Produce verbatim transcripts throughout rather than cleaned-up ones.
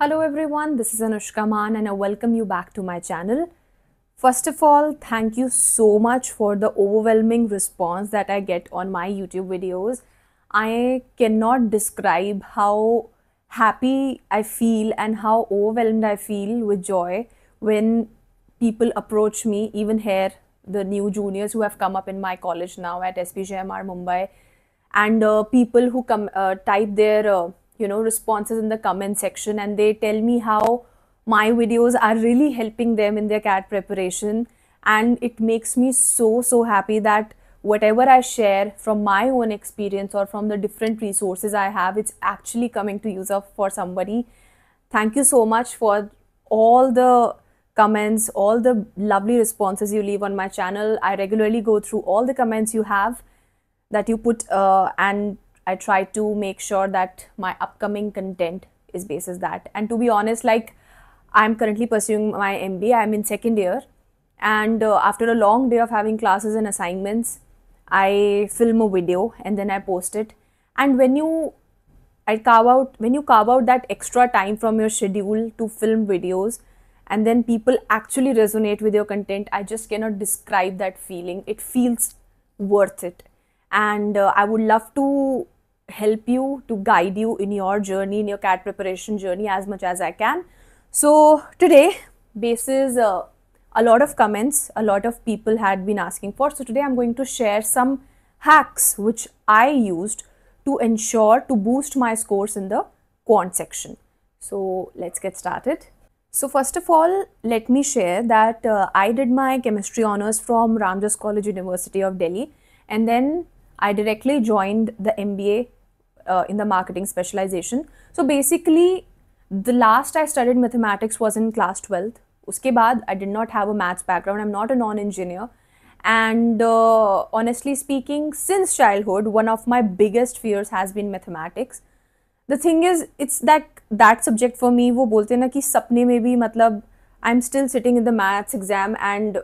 Hello everyone, this is Anushka Mann and I welcome you back to my channel. First of all, thank you so much for the overwhelming response that I get on my YouTube videos. I cannot describe how happy I feel and how overwhelmed I feel with joy when people approach me, even here, the new juniors who have come up in my college now at S P J M R Mumbai, and uh, people who come uh, type their uh, you know, responses in the comment section, and they tell me how my videos are really helping them in their C A T preparation. And it makes me so, so happy that whatever I share from my own experience or from the different resources I have, it's actually coming to use of for somebody. Thank you so much for all the comments, all the lovely responses you leave on my channel. I regularly go through all the comments you have that you put uh, and I try to make sure that my upcoming content is based on that. And to be honest, like I'm currently pursuing my M B A, I'm in second year, and uh, after a long day of having classes and assignments, I film a video and then I post it. And when you I carve out when you carve out that extra time from your schedule to film videos, and then people actually resonate with your content, I just cannot describe that feeling. It feels worth it. And uh, I would love to help you, to guide you in your journey, in your C A T preparation journey as much as I can. So today, basis uh, a lot of comments, a lot of people had been asking for. So today I'm going to share some hacks which I used to ensure to boost my scores in the quant section. So let's get started. So first of all, let me share that uh, I did my chemistry honors from Ramjas College, University of Delhi, and then I directly joined the M B A uh, in the marketing specialization. So basically, the last I studied mathematics was in class twelfth. Uske baad, I did not have a maths background. I'm not a non-engineer. And uh, honestly speaking, since childhood, one of my biggest fears has been mathematics. The thing is, it's that that subject for me, wo bolte na ki sapne mein bhi, matlab, I'm still sitting in the maths exam and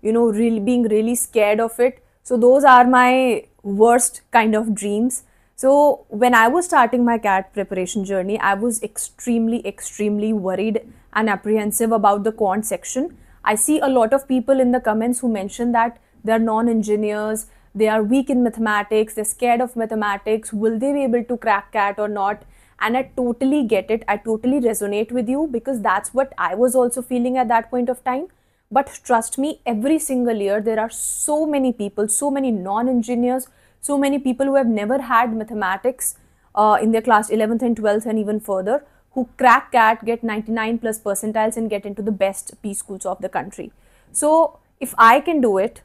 you know, really being really scared of it. So those are my worst kind of dreams. So when I was starting my C A T preparation journey, I was extremely, extremely worried and apprehensive about the quant section. I see a lot of people in the comments who mention that they're non-engineers, they are weak in mathematics, they're scared of mathematics, will they be able to crack C A T or not? And I totally get it, I totally resonate with you, because that's what I was also feeling at that point of time. But trust me, every single year there are so many people, so many non-engineers, so many people who have never had mathematics uh, in their class eleventh and twelfth and even further, who crack C A T, get ninety-nine plus percentiles and get into the best P schools of the country. So if I can do it,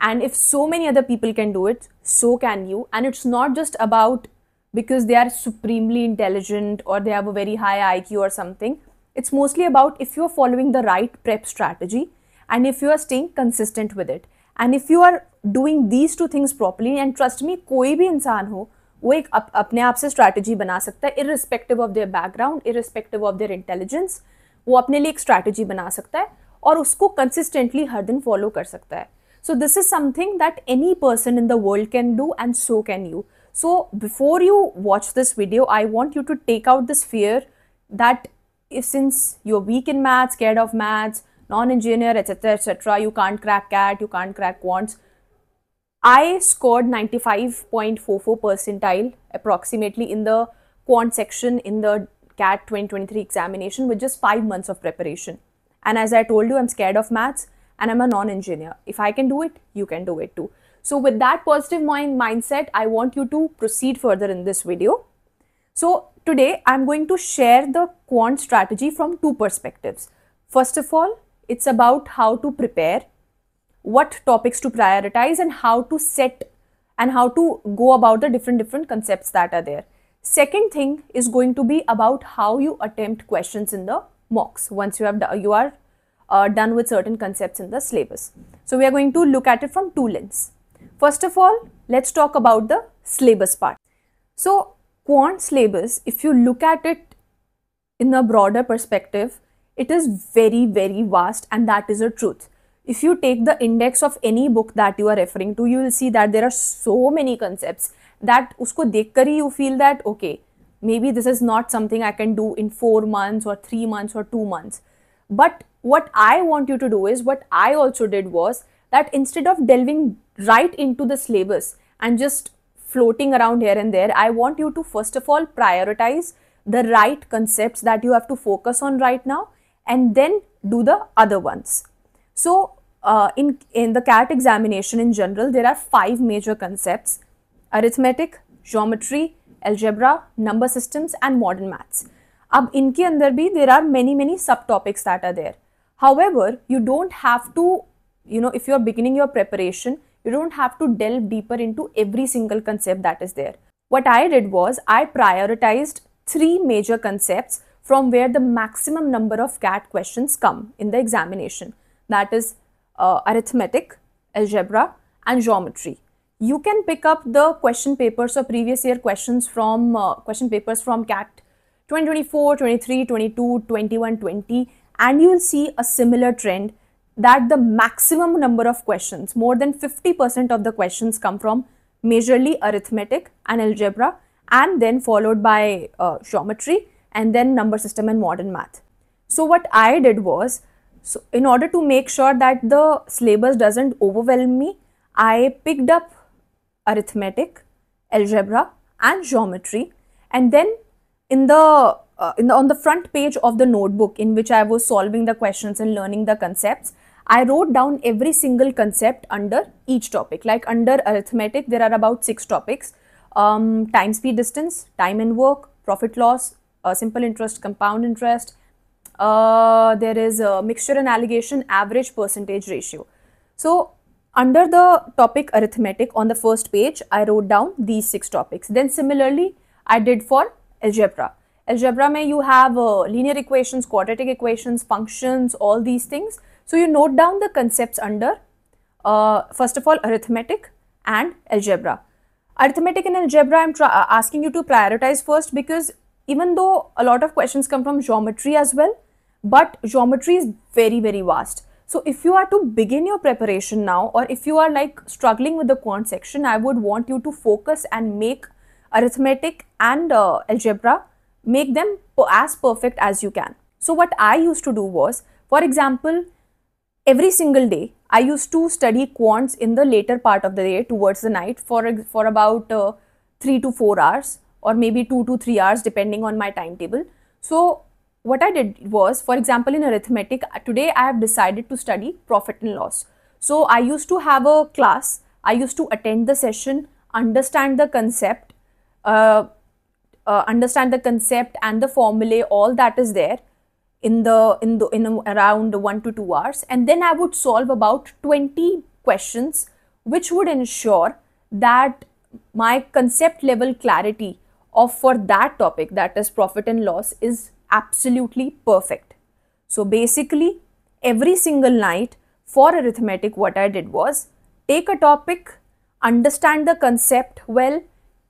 and if so many other people can do it, so can you. And it's not just about because they are supremely intelligent or they have a very high I Q or something. It's mostly about if you're following the right prep strategy and if you are staying consistent with it. And if you are doing these two things properly, and trust me, koi bhi insaan ho, wo ek apne aap se strategy bana sakta hai, irrespective of their background, irrespective of their intelligence, wo apne liye ek strategy bana sakta hai aur usko consistently har din follow kar sakta hai. So this is something that any person in the world can do, and so can you. So before you watch this video, I want you to take out this fear that if since you're weak in maths, scared of maths, non-engineer, etc, et cetera, you can't crack C A T, you can't crack quants. I scored ninety-five point four four percentile approximately in the quant section in the C A T twenty twenty-three examination with just five months of preparation. And as I told you, I'm scared of maths. And I'm a non-engineer. If I can do it, you can do it too. So with that positive mind mindset, I want you to proceed further in this video. So today I'm going to share the quant strategy from two perspectives. First of all, it's about how to prepare, what topics to prioritize, and how to set and how to go about the different different concepts that are there. Second thing is going to be about how you attempt questions in the mocks once you have you are Uh, done with certain concepts in the syllabus. So we are going to look at it from two lenses. First of all, let's talk about the syllabus part. So quant syllabus, if you look at it in a broader perspective, it is very, very vast, and that is a truth. if you take the index of any book that you are referring to, you will see that there are so many concepts that usko dekhkar hi you feel that, okay, maybe this is not something I can do in four months or three months or two months. But what I want you to do is, what I also did was that instead of delving right into the syllabus and just floating around here and there, I want you to first of all prioritize the right concepts that you have to focus on right now and then do the other ones. So uh, in, in the CAT examination in general, there are five major concepts: arithmetic, geometry, algebra, number systems and modern maths. Ab inke andar bhi there are many, many subtopics that are there. However, you don't have to, you know, if you are beginning your preparation, you don't have to delve deeper into every single concept that is there. What I did was I prioritized three major concepts from where the maximum number of CAT questions come in the examination. That is uh, arithmetic, algebra and geometry. You can pick up the question papers or previous year questions from uh, question papers from CAT twenty twenty-four, twenty-three, twenty-two, twenty-one, twenty, and you will see a similar trend that the maximum number of questions, more than fifty percent of the questions, come from majorly arithmetic and algebra, and then followed by uh, geometry and then number system and modern math. So what I did was, so in order to make sure that the syllabus doesn't overwhelm me, I picked up arithmetic, algebra and geometry, and then in the, uh, in the on the front page of the notebook in which I was solving the questions and learning the concepts, I wrote down every single concept under each topic. Like under arithmetic, there are about six topics: um, time, speed, distance, time and work, profit loss, uh, simple interest, compound interest, uh, there is uh, mixture and allegation, average, percentage ratio. So under the topic arithmetic, on the first page, I wrote down these six topics. Then similarly, I did for algebra. Algebra mein you have uh, linear equations, quadratic equations, functions, all these things. So you note down the concepts under, uh, first of all, arithmetic and algebra. Arithmetic and algebra, I'm asking you to prioritize first, because even though a lot of questions come from geometry as well, but geometry is very, very vast. So if you are to begin your preparation now, or if you are like struggling with the quant section, I would want you to focus and make arithmetic and uh, algebra, make them as perfect as you can. So what I used to do was, for example, every single day, I used to study quants in the later part of the day towards the night for, for about uh, three to four hours or maybe two to three hours depending on my timetable. So what I did was, for example, in arithmetic, today I have decided to study profit and loss. So I used to have a class, I used to attend the session, understand the concept, uh, uh, understand the concept and the formulae, all that is there in the in the in around one to two hours, and then I would solve about twenty questions, which would ensure that my concept level clarity of for that topic, that is profit and loss, is absolutely perfect. So basically every single night for arithmetic, what I did was take a topic, understand the concept well,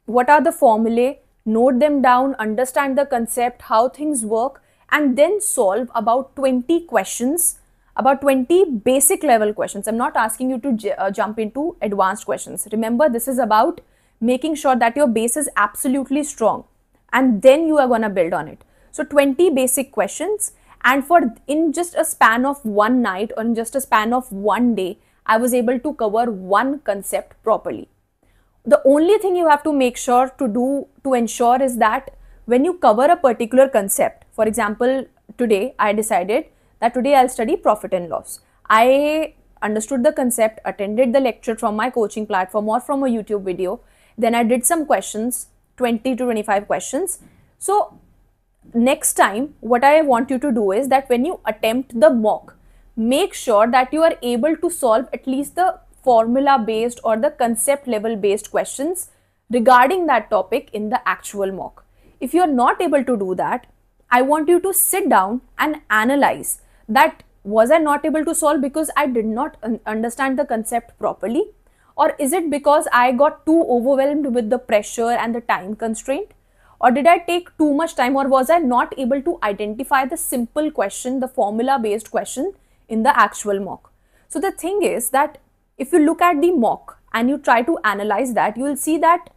what are the formulae, note them down, understand the concept, how things work, and then solve about twenty questions, about twenty basic level questions. I'm not asking you to j uh, jump into advanced questions. Remember, this is about making sure that your base is absolutely strong and then you are going to build on it. So twenty basic questions, and for in just a span of one night or in just a span of one day, I was able to cover one concept properly. The only thing you have to make sure to do to ensure is that when you cover a particular concept, for example, today I decided that today I'll study profit and loss. I understood the concept, attended the lecture from my coaching platform or from a YouTube video. Then I did some questions, twenty to twenty-five questions. So next time, what I want you to do is that when you attempt the mock, make sure that you are able to solve at least the formula based or the concept level based questions regarding that topic in the actual mock. If you are not able to do that, I want you to sit down and analyze that, was I not able to solve because I did not un- understand the concept properly, or is it because I got too overwhelmed with the pressure and the time constraint? Or did I take too much time, or was I not able to identify the simple question, the formula based question in the actual mock? So the thing is that if you look at the mock and you try to analyze that, you will see that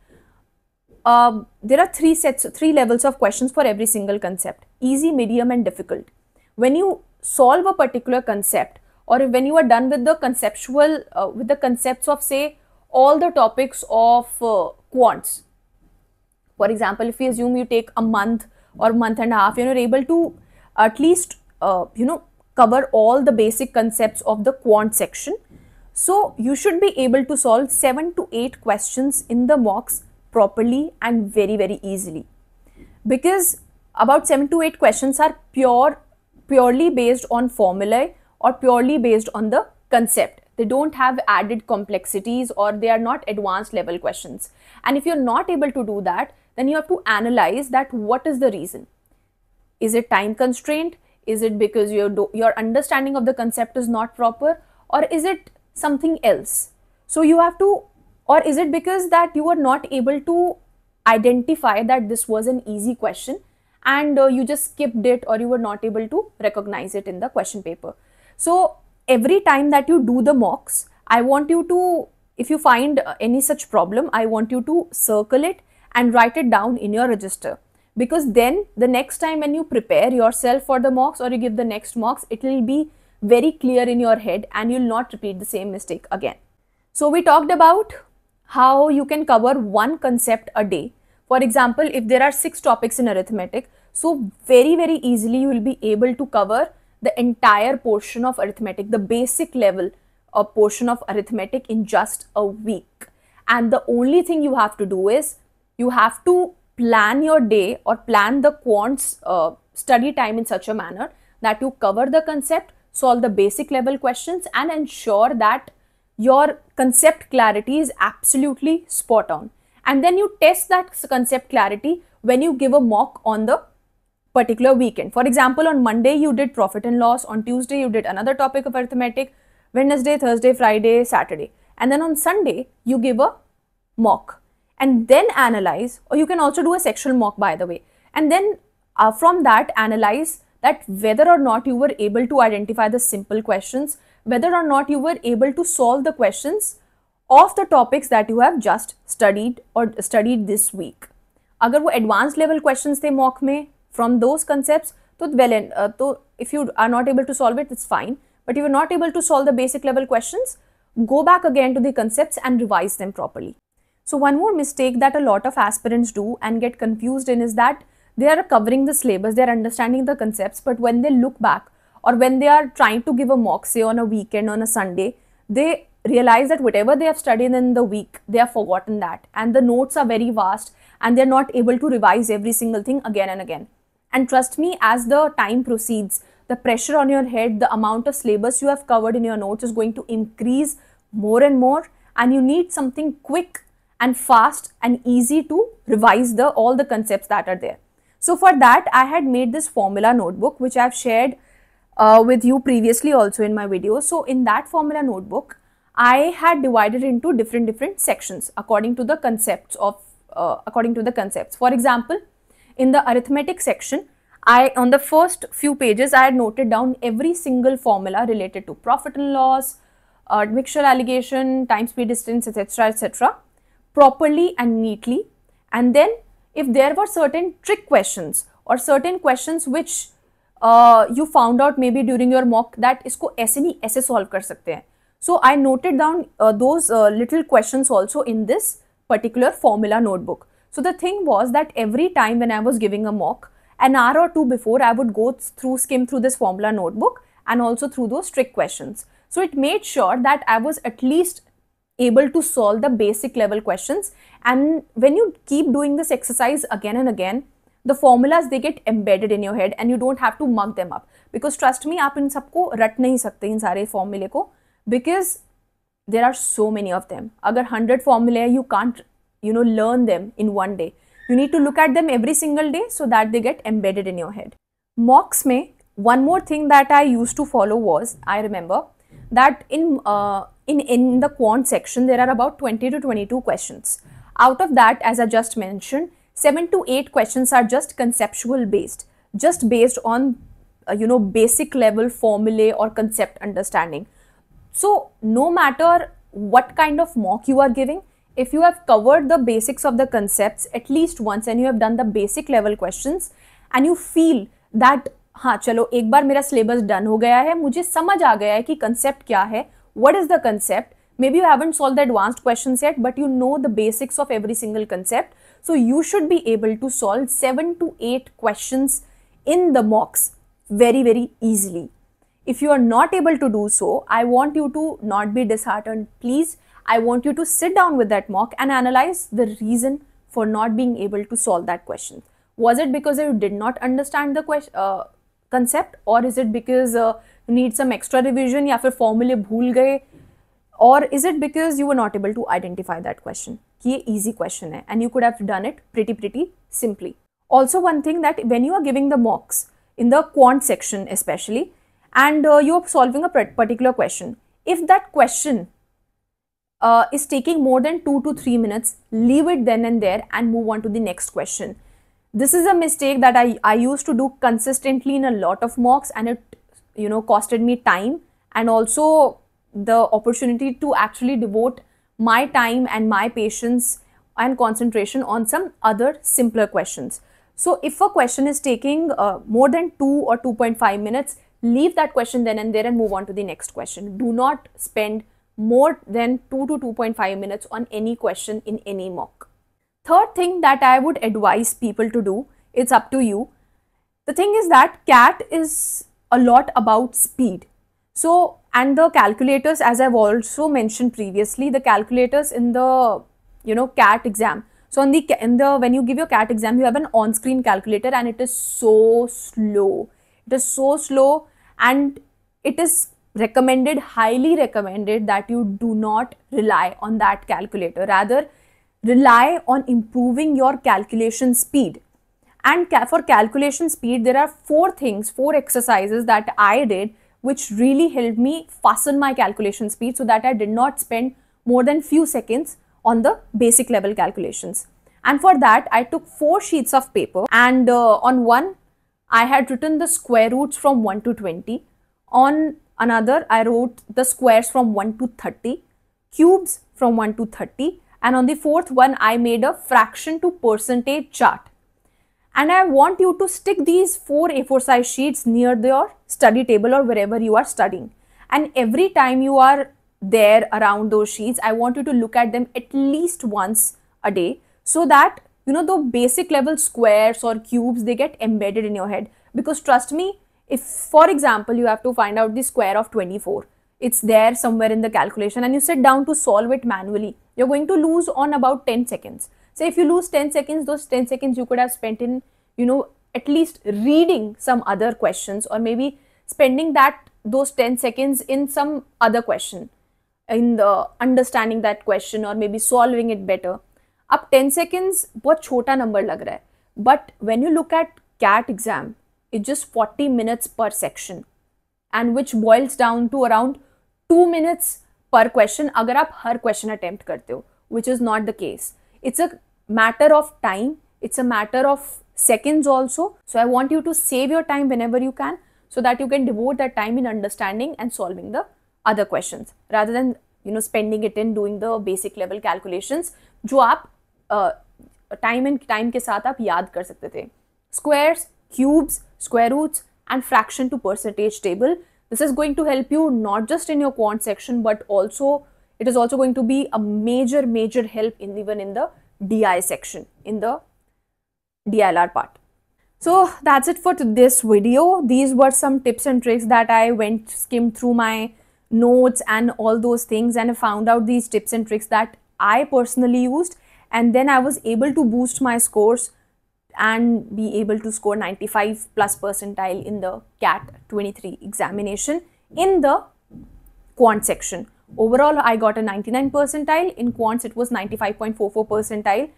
uh, there are three sets, three levels of questions for every single concept: easy, medium and difficult. When you solve a particular concept, or when you are done with the conceptual, uh, with the concepts of say all the topics of uh, quants, for example, if you assume you take a month or month and a half, you know, you're able to at least, uh, you know, cover all the basic concepts of the quant section. So you should be able to solve seven to eight questions in the mocks properly and very, very easily, because about seven to eight questions are pure, purely based on formulae or purely based on the concept. They don't have added complexities, or they are not advanced level questions. And if you're not able to do that, then you have to analyze that what is the reason. Is it time constraint? Is it because your, your understanding of the concept is not proper, or is it something else? So you have to, or is it because that you are not able to identify that this was an easy question and uh, you just skipped it, or you were not able to recognize it in the question paper. So every time that you do the mocks, I want you to, if you find any such problem, I want you to circle it and write it down in your register, because then the next time when you prepare yourself for the mocks or you give the next mocks, it will be very clear in your head and you'll not repeat the same mistake again. So we talked about how you can cover one concept a day. For example, if there are six topics in arithmetic, so very, very easily you will be able to cover the entire portion of arithmetic, the basic level or portion of arithmetic in just a week. And the only thing you have to do is you have to plan your day or plan the quants uh, study time in such a manner that you cover the concept, solve the basic level questions, and ensure that your concept clarity is absolutely spot on. And then you test that concept clarity when you give a mock on the particular weekend. For example, on Monday you did profit and loss, on Tuesday you did another topic of arithmetic, Wednesday, Thursday, Friday, Saturday, and then on Sunday you give a mock and then analyze, or you can also do a sectional mock, by the way, and then uh, from that analyze that whether or not you were able to identify the simple questions, whether or not you were able to solve the questions of the topics that you have just studied or studied this week. Agar wo advanced level questions the mock mein from those concepts, so well and uh, so if you are not able to solve it, it's fine. But if you're not able to solve the basic level questions, go back again to the concepts and revise them properly. So one more mistake that a lot of aspirants do and get confused in is that they are covering the syllabus, they are understanding the concepts, but when they look back or when they are trying to give a mock, say on a weekend, on a Sunday, they realize that whatever they have studied in the week, they have forgotten that, and the notes are very vast and they're not able to revise every single thing again and again. And trust me, as the time proceeds, the pressure on your head, the amount of syllabus you have covered in your notes is going to increase more and more, and you need something quick and fast and easy to revise the all the concepts that are there. So for that, I had made this formula notebook, which I've shared uh, with you previously also in my video. So in that formula notebook, I had divided into different different sections according to the concepts of uh, according to the concepts. For example, in the arithmetic section, I on the first few pages I had noted down every single formula related to profit and loss, admixture allegation, time, speed, distance, etc, et cetera properly and neatly. And then if there were certain trick questions or certain questions which uh, you found out maybe during your mock that isko aise nahi aise solve kar sakte hain, so I noted down uh, those uh, little questions also in this particular formula notebook. So the thing was that every time when I was giving a mock, an hour or two before, I would go through skim through this formula notebook and also through those trick questions. So it made sure that I was at least able to solve the basic level questions, and when you keep doing this exercise again and again, the formulas, they get embedded in your head and you don't have to mug them up, because trust me, aap in sabko rat nahi sakte in sare formulae ko, because there are so many of them. Agar one hundred formulae, you can't, you know, learn them in one day. You need to look at them every single day so that they get embedded in your head. Mocks mein, one more thing that I used to follow was, I remember that in uh, In, in the quant section, there are about twenty to twenty-two questions. Out of that, as I just mentioned, seven to eight questions are just conceptual based, just based on, uh, you know, basic level formulae or concept understanding. So no matter what kind of mock you are giving, if you have covered the basics of the concepts at least once and you have done the basic level questions and you feel that हाँ चलो एक बार मेरा syllabus done हो गया है, मुझे समझ आ गया है कि concept क्या है, what is the concept, maybe you haven't solved the advanced questions yet but you know the basics of every single concept, so you should be able to solve seven to eight questions in the mocks very very easily. If you are not able to do so, I want you to not be disheartened, please. I want you to sit down with that mock and analyze the reason for not being able to solve that question. Was it because you did not understand the question, uh, concept, or is it because uh, you need some extra revision या फिर formula भूल गए, or is it because you were not able to identify that question? कि ये easy question है and you could have done it pretty pretty simply. Also one thing that when you are giving the mocks in the quant section especially and uh, you are solving a particular question, if that question Uh, is taking more than two to three minutes, leave it then and there and move on to the next question. This is a mistake that I, I used to do consistently in a lot of mocks and it, you know, costed me time and also the opportunity to actually devote my time and my patience and concentration on some other simpler questions. So if a question is taking uh, more than two or two point five minutes, leave that question then and there and move on to the next question. Do not spend more than two to two point five minutes on any question in any mock. Third thing that I would advise people to do, it's up to you. The thing is that CAT is a lot about speed. So, and the calculators, as I've also mentioned previously, the calculators in the, you know, CAT exam. So, in the, in the, when you give your CAT exam, you have an on-screen calculator and it is so slow. It is so slow and it is recommended, highly recommended that you do not rely on that calculator, rather rely on improving your calculation speed. And ca for calculation speed, there are four things, four exercises that I did which really helped me fasten my calculation speed so that I did not spend more than few seconds on the basic level calculations. And for that, I took four sheets of paper and uh, on one, I had written the square roots from one to twenty. On another, I wrote the squares from one to thirty, cubes from one to thirty, and on the fourth one, I made a fraction to percentage chart. And I want you to stick these four A four size sheets near your study table or wherever you are studying. And every time you are there around those sheets, I want you to look at them at least once a day so that, you know, the basic level squares or cubes, they get embedded in your head. Because trust me, if, for example, you have to find out the square of twenty-four, it's there somewhere in the calculation and you sit down to solve it manually, you're going to lose on about ten seconds. So if you lose ten seconds, those ten seconds you could have spent in, you know, at least reading some other questions or maybe spending that those ten seconds in some other question, in the understanding that question or maybe solving it better. Up ten seconds, बहुत छोटा number लग रहा है. But when you look at CAT exam, it's just forty minutes per section and which boils down to around two minutes per question agar aap har question attempt karte ho, which is not the case. It's a matter of time, it's a matter of seconds also. So I want you to save your time whenever you can so that you can devote that time in understanding and solving the other questions rather than, you know, spending it in doing the basic level calculations jo aap uh, time and time ke saath aap yaad kar sakte the. Squares, cubes, square roots and fraction to percentage table. This is going to help you not just in your quant section, but also it is also going to be a major, major help in even in the D I section, in the D I L R part. So that's it for this video. These were some tips and tricks that I went skimmed through my notes and all those things and I found out these tips and tricks that I personally used, and then I was able to boost my scores and be able to score ninety-five plus percentile in the CAT twenty-three examination in the quant section. Overall, I got a ninety-nine percentile. In quants, it was ninety-five point four four percentile.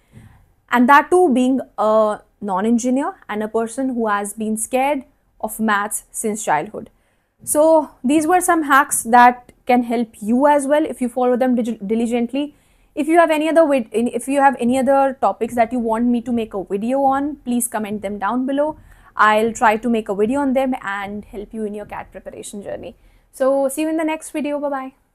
And that too being a non-engineer and a person who has been scared of maths since childhood. So these were some hacks that can help you as well if you follow them diligently. If you have any other if you have any other topics that you want me to make a video on, please comment them down below. I'll try to make a video on them and help you in your CAT preparation journey. So see you in the next video. Bye bye.